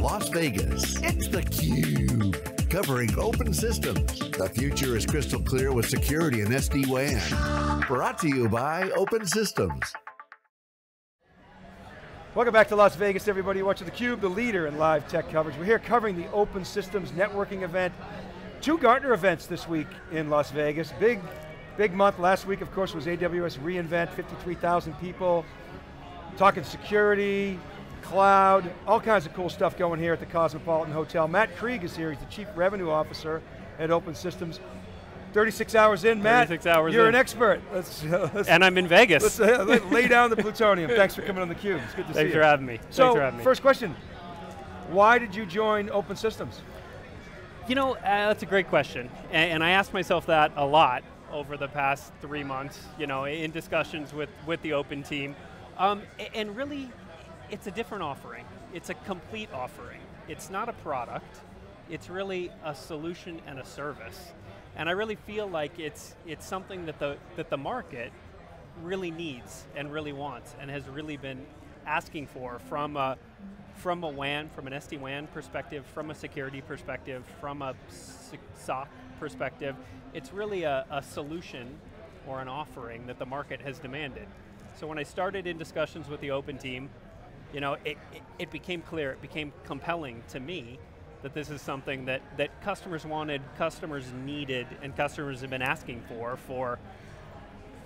Las Vegas, it's theCUBE, covering Open Systems. The future is crystal clear with security and SD-WAN. Brought to you by Open Systems. Welcome back to Las Vegas, everybody. You're watching theCUBE, the leader in live tech coverage. We're here covering the Open Systems networking event. Two Gartner events this week in Las Vegas. Big month. Last week, of course, was AWS reInvent, 53,000 people. Talking security, cloud, all kinds of cool stuff going here at the Cosmopolitan Hotel. Matt Krieg is here, he's the Chief Revenue Officer at Open Systems. 36 hours in, Matt, 36 hours you're in. An expert. And I'm in Vegas. Let's lay down the plutonium. Thanks for coming on theCUBE, it's good to see you. Thanks for having me. So, first question, why did you join Open Systems? You know, that's a great question, and I asked myself that a lot over the past 3 months, you know, in discussions with the Open team. And really, it's a different offering. It's a complete offering. It's not a product. It's really a solution and a service. And I really feel like it's something that the market really needs and really wants and has really been asking for from a WAN, from an SD-WAN perspective, from a security perspective, from a SOC perspective. It's really a solution or an offering that the market has demanded. So when I started in discussions with the Open team, you know, it became clear, it became compelling to me that this is something that customers wanted, customers needed, and customers have been asking for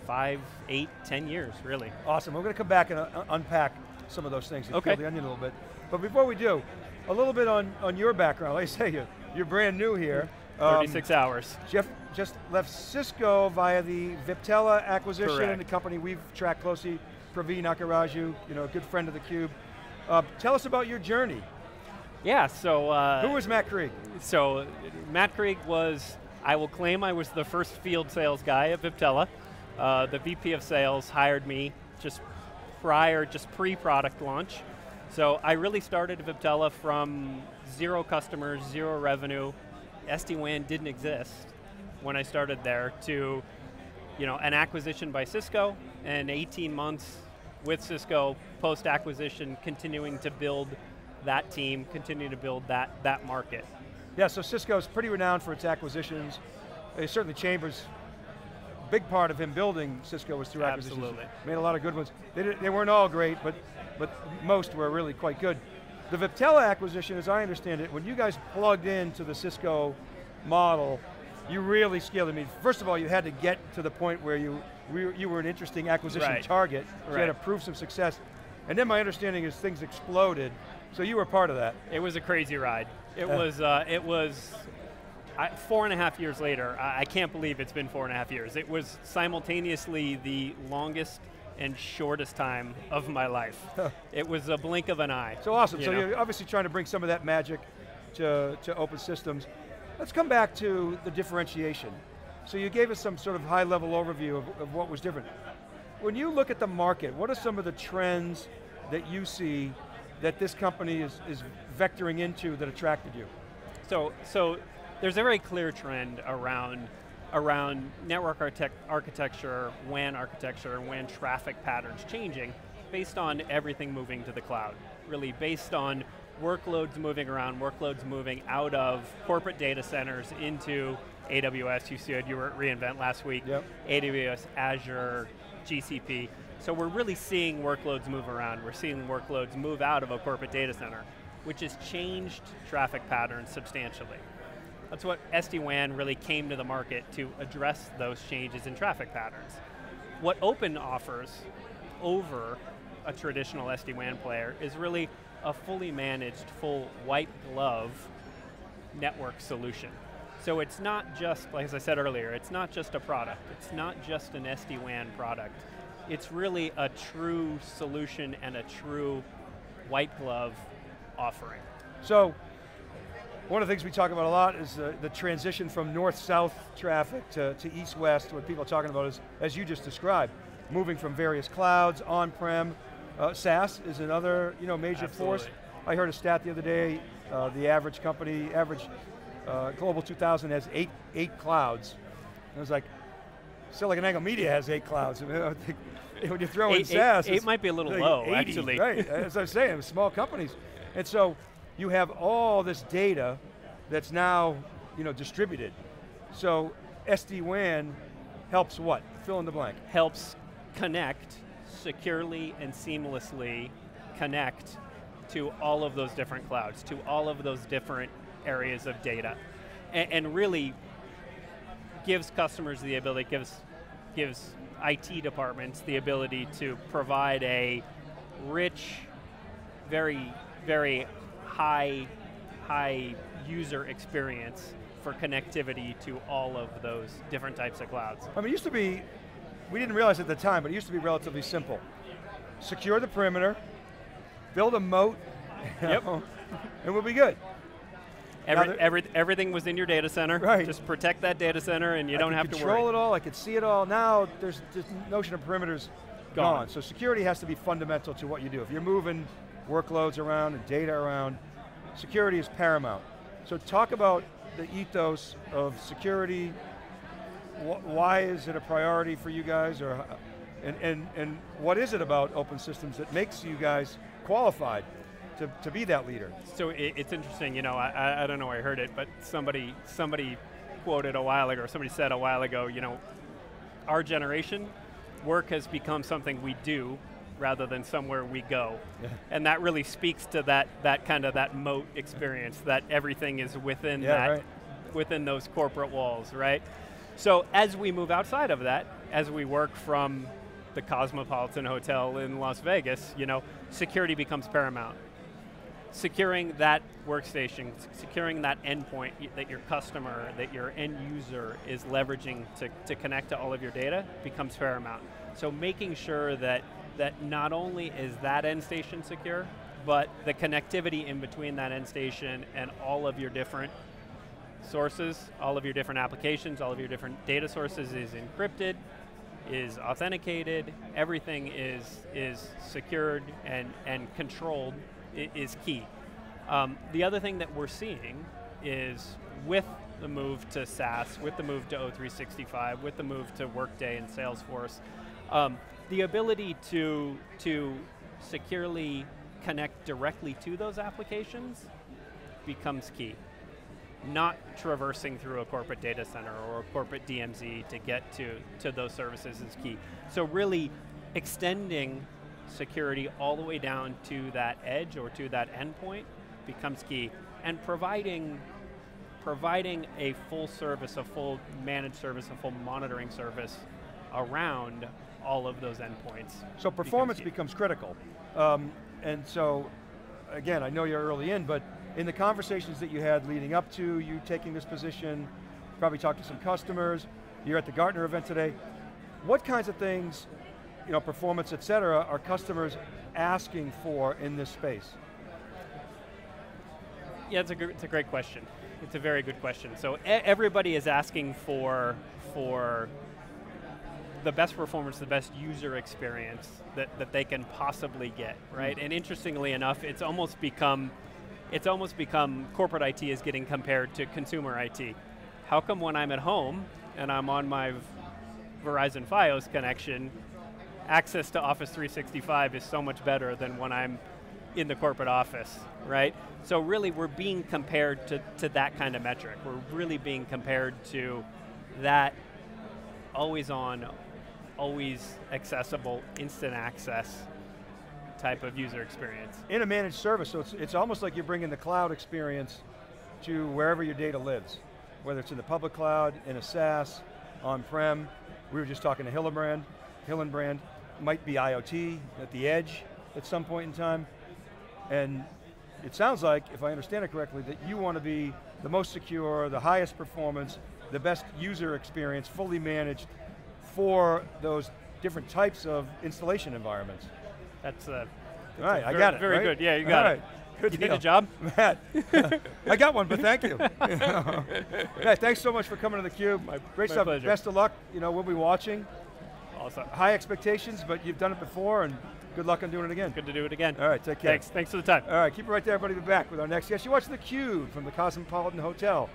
5, 8, 10 years, really. Awesome, we're going to come back and unpack some of those things and peel the onion a little bit. But before we do, a little bit on your background. Like I say, you're brand new here. 36 hours. Jeff just left Cisco via the Viptela acquisition. Correct. The company we've tracked closely, Praveen Akaraju, a good friend of theCUBE. Tell us about your journey. Yeah, so... who was Matt Krieg? So, Matt Krieg was, I will claim I was the first field sales guy at Viptela. The VP of sales hired me just pre-product launch. So I really started at Viptela from 0 customers, 0 revenue. SD-WAN didn't exist when I started there to an acquisition by Cisco and 18 months with Cisco post-acquisition, continuing to build that team, continuing to build that market. Yeah, so Cisco's pretty renowned for its acquisitions. Certainly Chambers, big part of him building Cisco was through acquisitions. Absolutely. Made a lot of good ones. They weren't all great, but most were really quite good. The Viptela acquisition, as I understand it, when you guys plugged into the Cisco model, you really scaled. I mean, first of all, you had to get to the point where you were an interesting acquisition target. So you had to prove some success. And then my understanding is things exploded, so you were part of that. It was a crazy ride. It was 4.5 years later. I can't believe it's been 4.5 years. It was simultaneously the longest and shortest time of my life. It was a blink of an eye. So awesome, so you're obviously trying to bring some of that magic to Open Systems. Let's come back to the differentiation. So you gave us some sort of high level overview of what was different. When you look at the market, what are some of the trends that you see that this company is vectoring into that attracted you? So there's a very clear trend around network architecture, WAN architecture, and WAN traffic patterns changing based on everything moving to the cloud. Really based on workloads moving around, workloads moving out of corporate data centers into AWS. You said you were at reInvent last week. Yep. AWS, Azure, GCP. So we're really seeing workloads move around. We're seeing workloads move out of a corporate data center, which has changed traffic patterns substantially. That's what SD-WAN really came to the market to address those changes in traffic patterns. What Open offers over a traditional SD-WAN player is really a fully managed, full white glove network solution. So it's not just, like as I said earlier, it's not just a product. It's not just an SD-WAN product. It's really a true solution and a true white glove offering. So, one of the things we talk about a lot is the transition from north-south traffic to east-west. What people are talking about is, as you just described, moving from various clouds, on-prem. SaaS is another major force. I heard a stat the other day, the average company, Global 2000 has eight clouds. And it was like, SiliconANGLE Media has 8 clouds. I mean, I think when you throw in SaaS, eight might be a little low, actually. Right, as I was saying, small companies. And so, you have all this data that's now, you know, distributed. So SD-WAN helps what? Fill in the blank. Helps connect, securely and seamlessly connect to all of those different clouds, to all of those different areas of data, and really gives customers the ability, gives IT departments the ability to provide a rich, very, very high user experience for connectivity to all of those different types of clouds. I mean, it used to be, we didn't realize at the time, but it used to be relatively simple. Secure the perimeter, build a moat, yep. And we'll be good. Everything was in your data center. Right. Just protect that data center and you don't have to worry. I control it all, I could see it all. Now, there's this notion of perimeters gone. So security has to be fundamental to what you do. If you're moving workloads around and data around, security is paramount. So talk about the ethos of security. Why is it a priority for you guys? Or, and what is it about Open Systems that makes you guys qualified to be that leader? So it's interesting, you know, I don't know where I heard it, but somebody quoted a while ago, or somebody said a while ago, you know, our generation, work has become something we do rather than somewhere we go. Yeah. And that really speaks to that kind of that moat experience, that everything is within within those corporate walls, right? So as we move outside of that, as we work from the Cosmopolitan Hotel in Las Vegas, you know, security becomes paramount. Securing that workstation, securing that endpoint that your customer, that your end user is leveraging to connect to all of your data becomes paramount. So making sure that not only is that end station secure, but the connectivity in between that end station and all of your different sources, all of your different applications, all of your different data sources is encrypted, is authenticated, everything is secured and controlled is key. The other thing that we're seeing is with the move to SaaS, with the move to O365, with the move to Workday and Salesforce, the ability to securely connect directly to those applications becomes key. Not traversing through a corporate data center or a corporate DMZ to get to those services is key. So really extending security all the way down to that edge or to that endpoint becomes key. And providing a full service, a full managed service, a full monitoring service around all of those endpoints. So performance becomes critical. And so, again, I know you're early in, but in the conversations that you had leading up to you taking this position, probably talked to some customers, you're at the Gartner event today, what kinds of things, you know, performance, et cetera, are customers asking for in this space? Yeah, it's a great question. It's a very good question. So everybody is asking for the best performance, the best user experience that they can possibly get, right? Mm-hmm. And interestingly enough, it's almost become corporate IT is getting compared to consumer IT. How come when I'm at home and I'm on my Verizon Fios connection, access to Office 365 is so much better than when I'm in the corporate office, right? So really we're being compared to that kind of metric. We're really being compared to that always on, always accessible, instant access type of user experience. In a managed service, so it's almost like you're bringing the cloud experience to wherever your data lives, whether it's in the public cloud, in a SaaS, on-prem. We were just talking to Hillenbrand, might be IoT at the edge at some point in time. And it sounds like, if I understand it correctly, that you want to be the most secure, the highest performance, the best user experience, fully managed for those different types of installation environments. That's all right, I got it. Very right? Good, yeah, you got all it. Right. Good you deal. Need a job? Matt, I got one, but thank you. Matt, thanks so much for coming to theCUBE. Great stuff, pleasure. Best of luck. You know, we'll be watching. Awesome. High expectations, but you've done it before, and good luck on doing it again. Good to do it again. All right, take care. Thanks for the time. All right, keep it right there, everybody. We'll be back with our next guest. You're watching theCUBE from the Cosmopolitan Hotel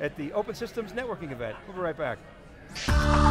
at the Open Systems networking event. We'll be right back.